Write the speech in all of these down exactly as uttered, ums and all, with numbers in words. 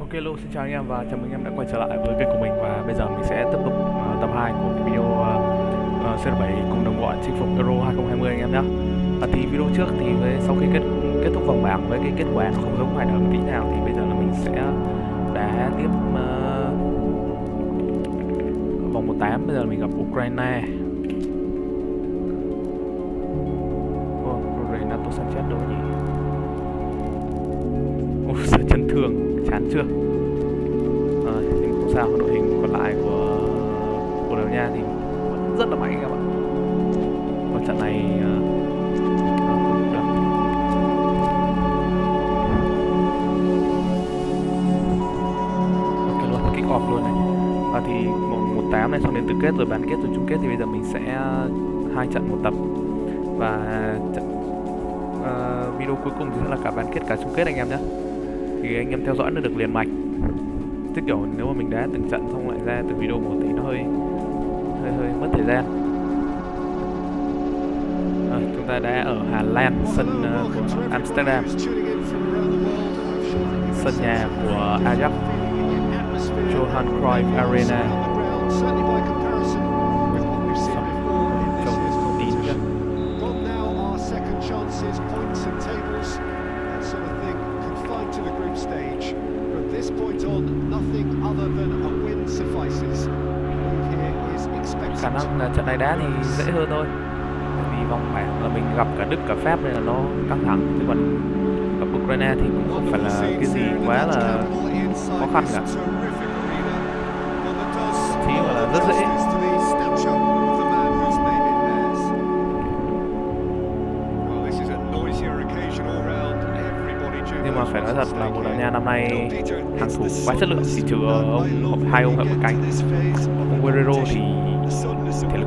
Ok, hello, xin chào anh em và chào mừng anh em đã quay trở lại với kênh của mình. Và bây giờ mình sẽ tiếp tục uh, tập hai của cái video uh, xê rờ bảy cùng đồng bọn chinh phục Euro hai không hai không anh em nhé. À, thì video trước thì với, sau khi kết kết thúc vòng bảng với cái kết quả nó không giống ngoài đời một tí nào thì bây giờ là mình sẽ đá tiếp uh, vòng một tám. Bây giờ mình gặp Ukraine. Ồ, Renato Sanchez đâu nhỉ? Ôi, sợ chấn thương. Chán chưa? À, nhưng không sao, đội hình còn lại của Bồ Đào Nha thì vẫn rất là mạnh các bạn. Và trận này ok luôn, kick off luôn này. Và thì một tám này, xong đến tứ kết rồi bán kết rồi chung kết thì bây giờ mình sẽ hai trận một tập. Và trận uh, video cuối cùng thì sẽ là cả bán kết cả chung kết anh em nhé. Thì anh em theo dõi nó được liền mạch. Tức kiểu nếu mà mình đá từng trận xong lại ra từng video một thì nó hơi hơi hơi mất thời gian. À, chúng ta đã ở Hà Lan, sân uh, của Amsterdam, sân nhà của Ajax, Johan Cruyff Arena. Khả năng là trận này đá thì dễ hơn thôi, vì vòng bảng là mình gặp cả Đức cả Pháp nên là nó căng thẳng, chứ còn gặp Ukraine thì cũng không phải là cái gì quá là khó khăn cả, thì mà là rất dễ. Nhưng mà phải nói thật là Bồ Đào Nha năm nay hàng thủ quá chất lượng, chỉ trừ ông hai ông hậu một cánh, ông Guerrero thì thể lực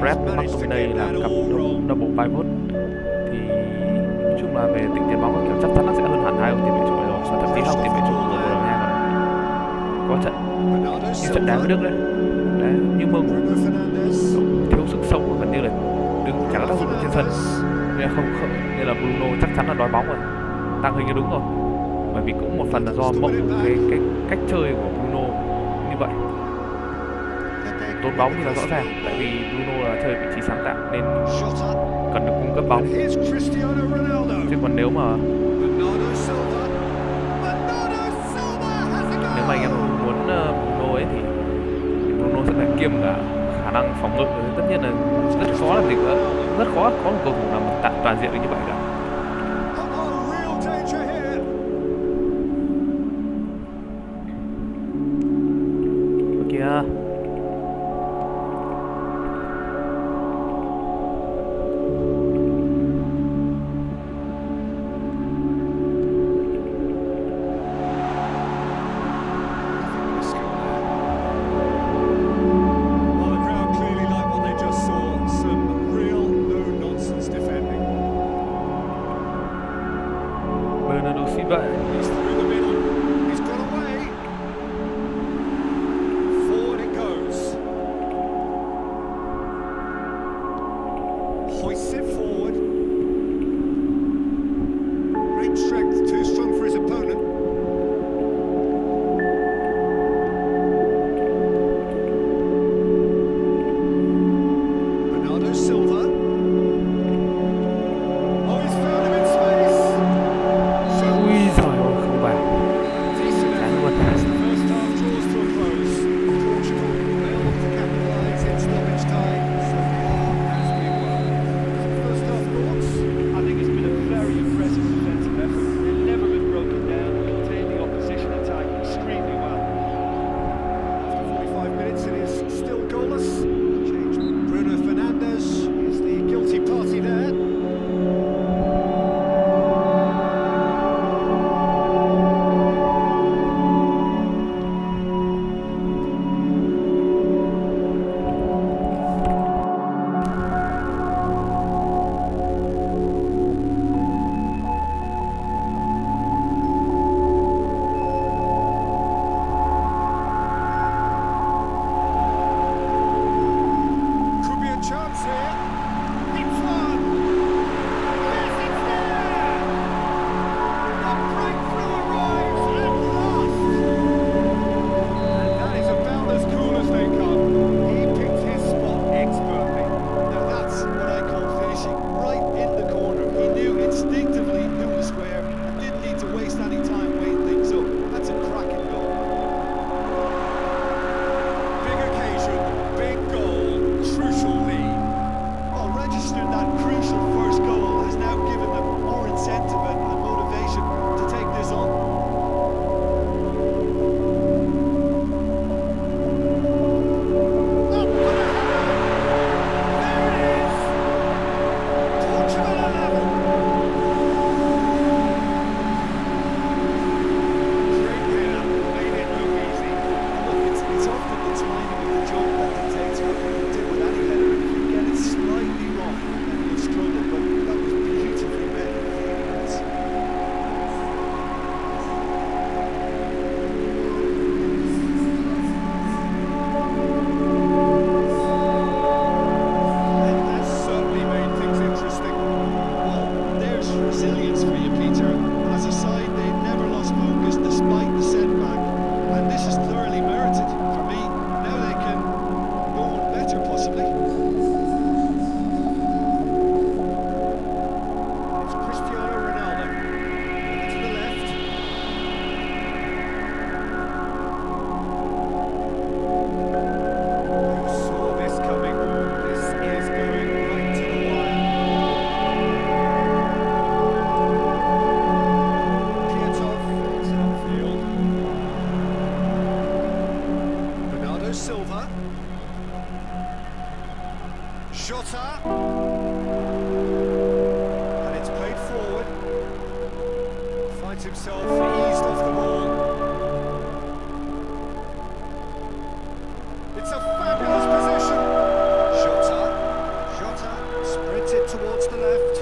Fred McTominay làm cặp double pivot thì nói chung là về tính tiền bóng kiểu chắc chắn nó sẽ hơn hẳn hai ông tiền vệ trụ rồi, và thậm chí không tiền vệ trụ của Bồ Đào Nha có trận như trận đá với Đức đấy, đấy như mơ ngủ thiếu sức sống gần như là đứng chả có tác dụng trên sân, nên là không không nên là Bruno chắc chắn là đói bóng rồi. Tăng hình như đúng rồi, bởi vì cũng một phần là do mẫu cái, cái cách chơi của Bruno như vậy, tốn bóng thì là rõ ràng, tại vì Bruno là chơi vị trí sáng tạo nên cần được cung cấp bóng, chứ còn nếu mà nếu mà anh em muốn Bruno ấy thì Bruno sẽ phải kiêm cả khả năng phòng ngự, tất nhiên là rất khó làm gì nữa, rất khó có một cầu thủ nào mà toàn diện được như vậy cả. He's through the middle. He's got away. Forward it goes. Jota. And it's played forward. Finds himself eased off the ball. It's a fabulous position. Jota. Jota spreads it towards the left.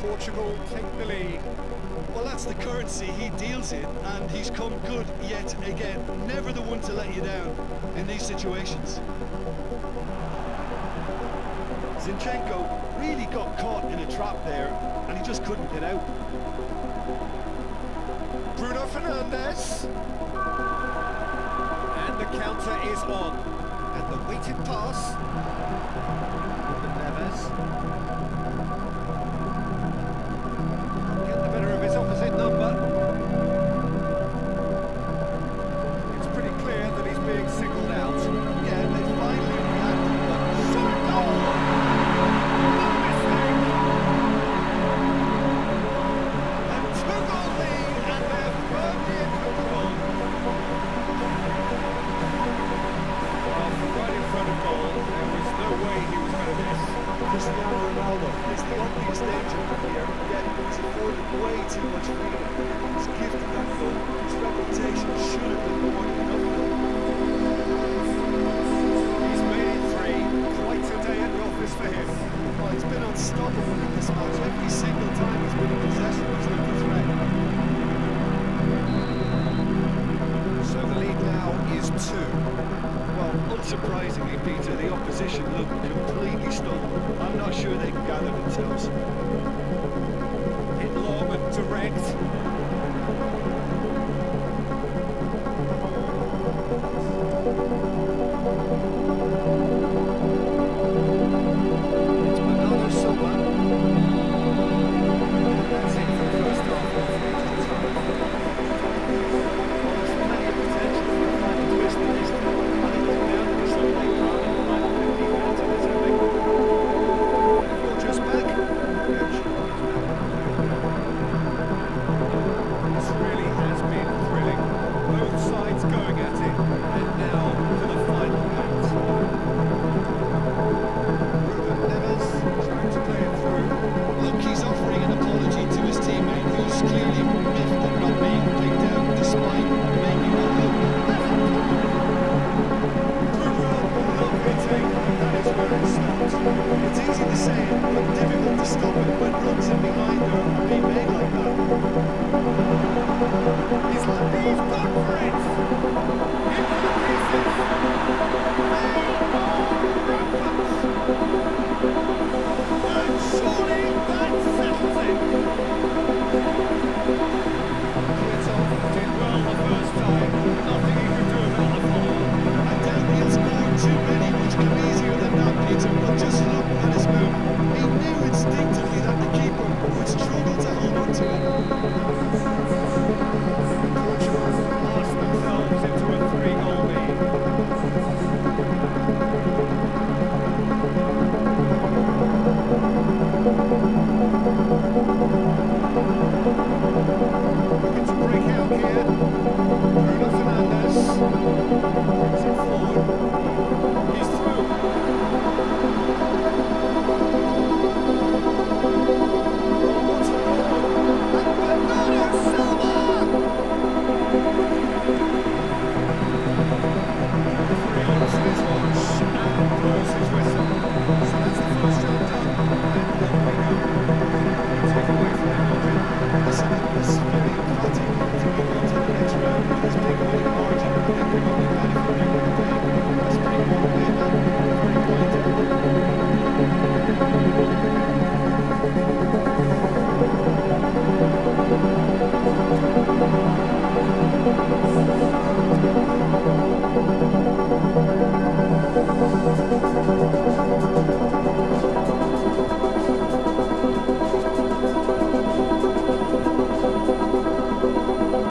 Portugal take the lead. Well, that's the currency he deals in, and he's come good yet again. Never the one to let you down in these situations. Zinchenko really got caught in a trap there, and he just couldn't get out. Bruno Fernandes. And the counter is on. And the weighted pass. Neves. Get the better of his opposite number. It's pretty clear that he's being singled out. Yeah, they finally had one. So, oh! Direct.